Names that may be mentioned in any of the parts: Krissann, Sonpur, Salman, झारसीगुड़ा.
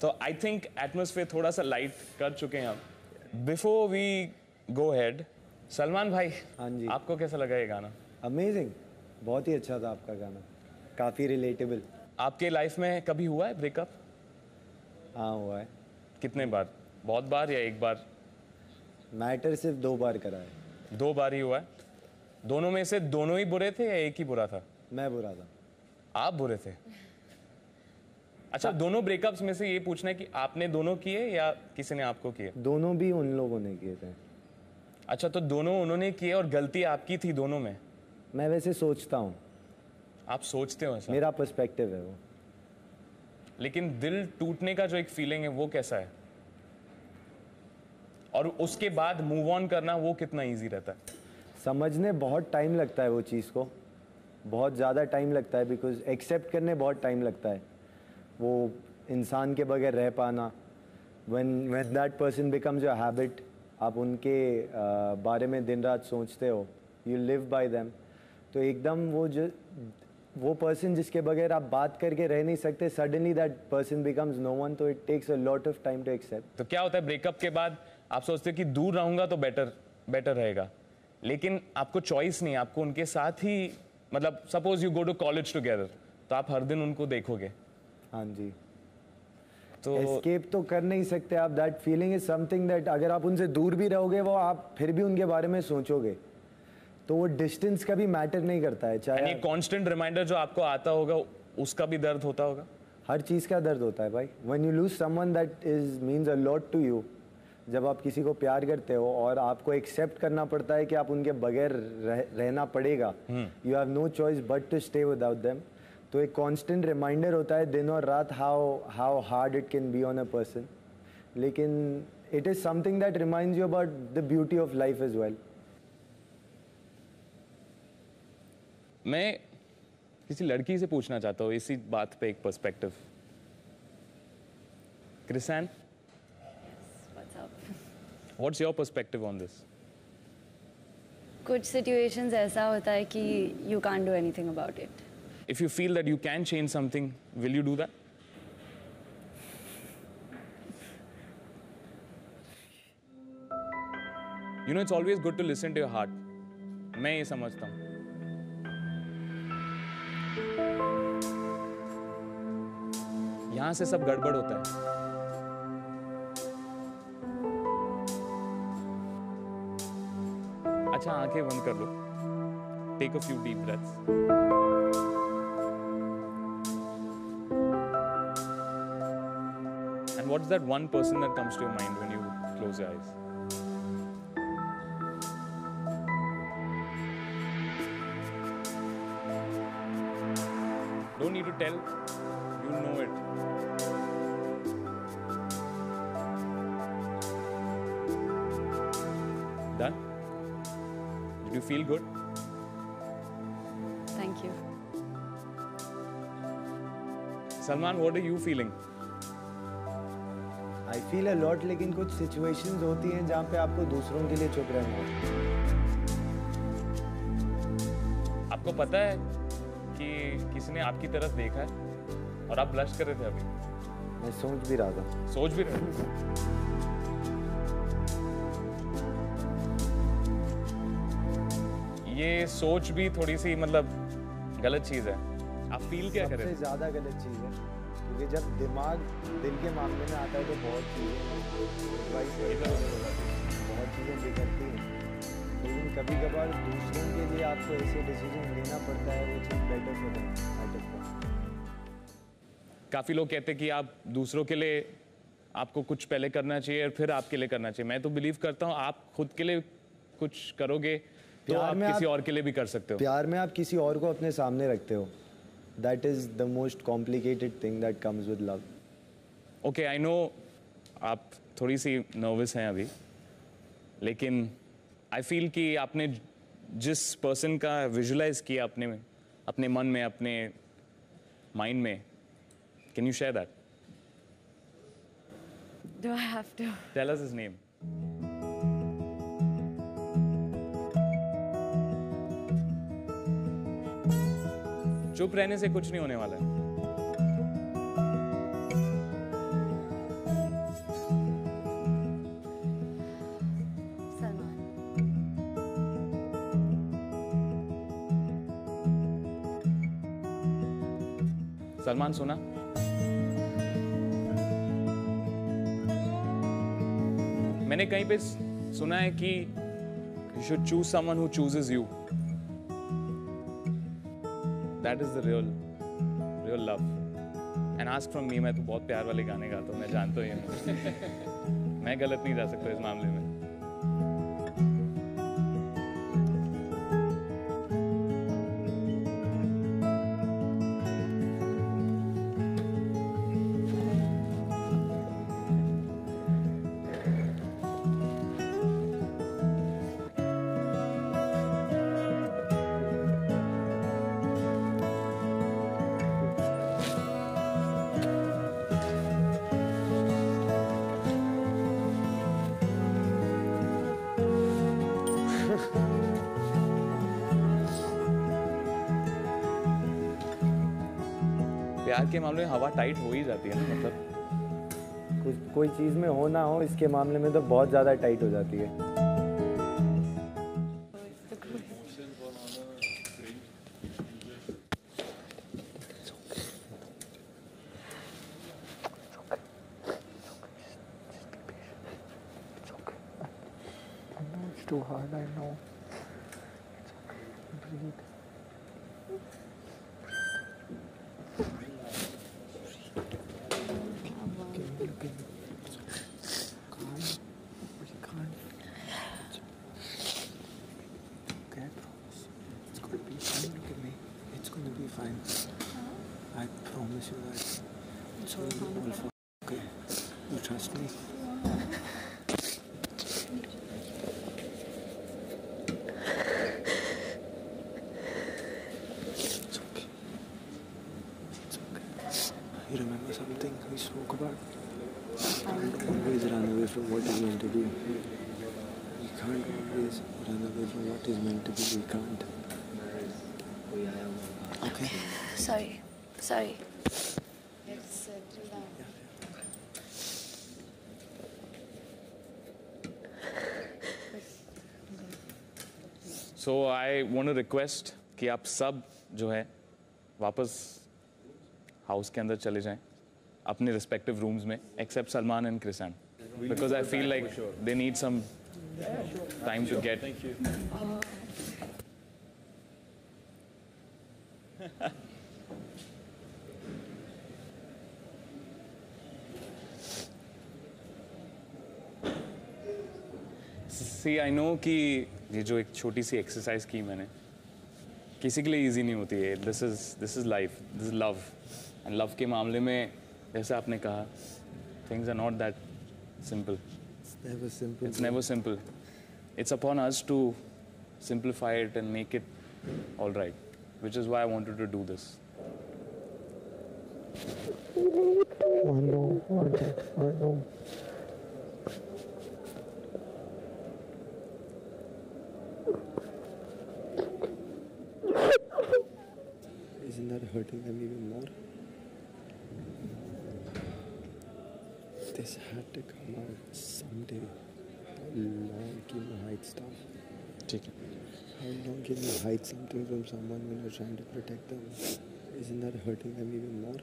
So I think atmosphere थोड़ा सा light कर चुके हैं हम. Before we go ahead, Salman भाई, हाँ जी, आपको कैसा लगा ये गाना? Amazing, बहुत ही अच्छा था आपका गाना, काफी relatable. आपके life में कभी हुआ है breakup? हाँ हुआ है. कितने बार? बहुत बार या एक बार? मैटर सिर्फ 2 बार करा है. 2 बार ही हुआ है. दोनों में से दोनों ही बुरे थे या एक ही बुरा था? मैं बुरा था. आप बुरे थे. अच्छा, दोनों ब्रेकअप्स में से ये पूछना है कि आपने दोनों किए या किसी ने आपको किए? दोनों भी उन लोगों ने किए थे. अच्छा, तो दोनों उन्होंने किए और गलती आपकी थी दोनों में? मैं वैसे सोचता हूँ. आप सोचते हो ऐसा? मेरा पर्सपेक्टिव है वो. लेकिन दिल टूटने का जो एक फीलिंग है वो कैसा है, और उसके बाद मूव ऑन करना वो कितना इजी रहता है? समझने बहुत टाइम लगता है वो चीज़ को, बहुत ज़्यादा टाइम लगता है. बिकॉज एक्सेप्ट करने बहुत टाइम लगता है वो इंसान के बगैर रह पाना. When that person becomes your habit, आप उनके बारे में दिन रात सोचते हो, यू लिव बाय देम. तो एकदम वो पर्सन जिसके बगैर आप बात करके रह नहीं सकते, suddenly that person becomes no one. तो it takes a lot of time to accept. तो क्या होता है ब्रेकअप के बाद आप सोचते हो कि दूर रहूंगा तो बेटर रहेगा, लेकिन आपको चॉइस नहीं, आपको उनके साथ ही, मतलब suppose you go to college together, तो आप हर दिन उनको देखोगे. हाँ जी, तो एस्केप तो कर नहीं सकते आप. That feeling is something that अगर आप उनसे दूर भी रहोगे वो आप फिर भी उनके बारे में सोचोगे. तो वो डिस्टेंस का भी मैटर नहीं करता है. चाहे कांस्टेंट रिमाइंडर जो आपको आता होगा उसका भी दर्द होता होगा. हर चीज़ का दर्द होता है भाई. When you lose someone that is means a lot to you. जब आप किसी को प्यार करते हो और आपको एक्सेप्ट करना पड़ता है कि आप उनके बगैर रहना पड़ेगा, you have no choice but to stay without them. तो एक कांस्टेंट रिमाइंडर होता है दिन और रात how hard it can be on a person. लेकिन it is something that reminds you about the beauty of life as well. मैं किसी लड़की से पूछना चाहता हूँ इसी बात पे एक perspective. क्रिसैन, What's your perspective on this? कुछ situations ऐसा होता है कि you can't do anything about it. If you feel that you can change something, will you do that? You know, it's always good to listen to your heart. मैं ये समझता हूँ. यहाँ से सब गड़बड़ होता है. अच्छा, आंखें बंद कर लो. Take a few deep breaths. And what's that one person that comes to your mind when you close your eyes? Don't need to tell, you know it. Done? Did you feel good? Thank you. Salman, what are you feeling? I feel a lot, लेकिन कुछ situations होती हैं जहाँ पे आपको दूसरों के लिए चुप रहना होता है. आपको पता है कि किसी ने आपकी तरफ देखा है और आप blush कर रहे थे अभी? मैं सोच भी रहा था. सोच भी रहा. ये सोच भी थोड़ी सी, मतलब गलत चीज़ है. आप फील क्या करें? सबसे ज़्यादा गलत चीज़ है, क्योंकि जब दिमाग दिल के मामले में आता है तो बहुत चीज़ें बिगड़ती हैं. लेकिन कभी कभार दूसरों के लिए आपको ऐसे डिसीजन लेना पड़ता है, वो चीज़ बेटर होता है. काफ़ी लोग कहते हैं कि आप दूसरों के लिए आपको कुछ पहले करना चाहिए और फिर आपके लिए करना चाहिए. मैं तो बिलीव करता हूँ आप खुद के लिए कुछ करोगे तो आप किसी और के लिए भी कर सकते हो. प्यार में आप किसी और को अपने सामने रखते हो. That is the most complicated thing that comes with love. Okay, I know आप थोड़ी सी नर्वस हैं अभी, लेकिन आई फील कि आपने जिस पर्सन का विजुलाइज किया अपने मन में, अपने माइंड में, can you share that? Do I have to? Tell us his name. चुप रहने से कुछ नहीं होने वाला है. सलमान सुना? मैंने कहीं पे सुना है कि you should choose someone who chooses you. That is the real love. And ask from me, मैं तो बहुत प्यार वाले गाने गाता हूँ, मैं जानता ही हूँ। मैं गलत नहीं जा सकता इस मामले में। प्यार के मामले में हवा टाइट हो ही जाती है ना, मतलब कोई चीज़ में हो ना हो, इसके मामले में तो बहुत ज़्यादा टाइट हो जाती है। So I want to request कि आप सब जो है वापस हाउस के अंदर चले जाएं अपने respective rooms में, except Salman and Krissan, because I feel like they need some time to get. See, I know कि ये जो एक छोटी सी एक्सरसाइज की मैंने, किसी के लिए इजी नहीं होती है। This is life, this is love. And love के मामले में जैसे आपने कहा, things are not that simple. It's never simple. It's upon us to simplify it and make it all right, which is why I wanted to do this. Isn't that hurting them even more? This had to come out someday. How long can you hide stuff? Take it. How long can you hide something from someone when you're trying to protect them? Isn't that hurting them even more?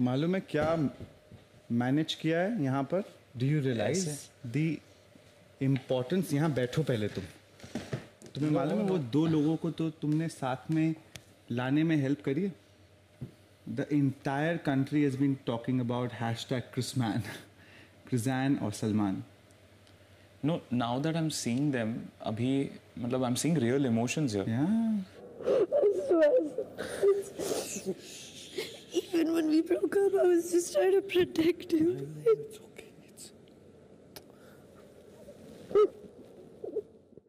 मालूम है क्या manage किया है यहाँ पर? Do you realise the importance? यहाँ बैठो पहले तुम। तुम्हें मालूम है वो दो लोगों को तो तुमने साथ में लाने में हेल्प करी। The entire country has been talking about #Krissann, Krissann और Salman. No, now that I am seeing them, अभी मतलब I am seeing real emotions here. Even when we broke up, I was just trying to protect you.